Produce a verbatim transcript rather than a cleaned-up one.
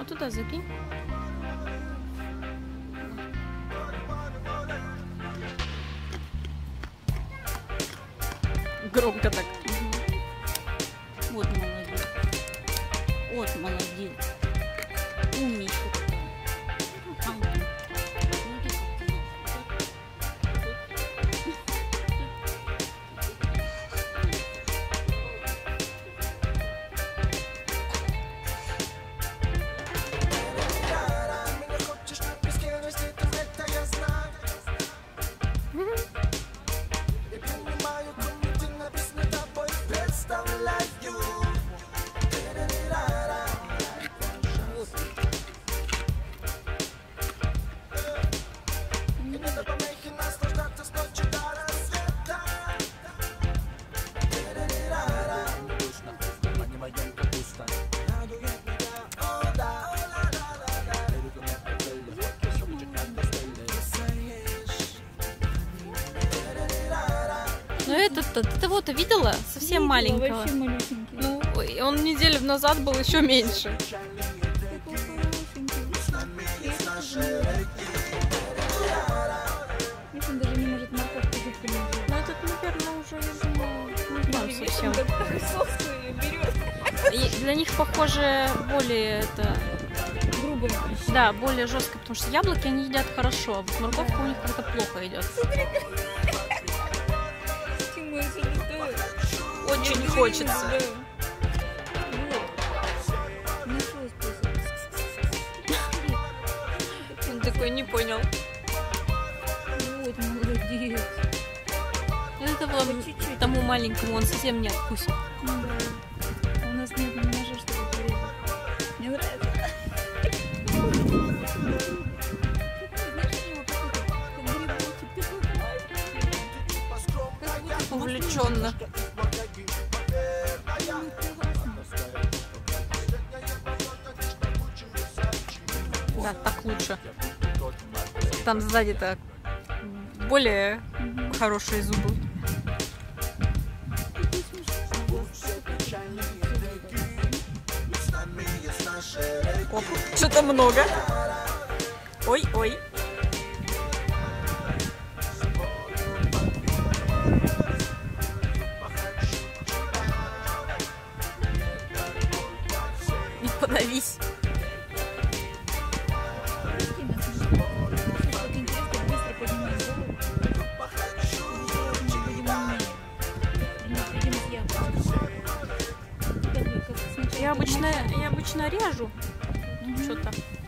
A tutaj zapij. Громко так. Угу. Вот молодец. Вот молодец. Умничка. Ну этот-то, ты того-то видела? Совсем маленького. Ну, он неделю назад был еще меньше. И для них, похоже, более это грубо. Да, более жестко, потому что яблоки они едят хорошо, а вот морковка да. У них как-то плохо идет. Очень хочется. Он такой не понял. Вот, молодец. Это было тому маленькому, он совсем не откусит. У нас нет ножа, чтобы порезать. Мне нравится. Увлеченно. Да, так лучше. Там сзади так более mm-hmm. хорошие зубы. Что-то много. Ой-ой. Не подавись. Я обычно, я обычно режу mm-hmm. что-то.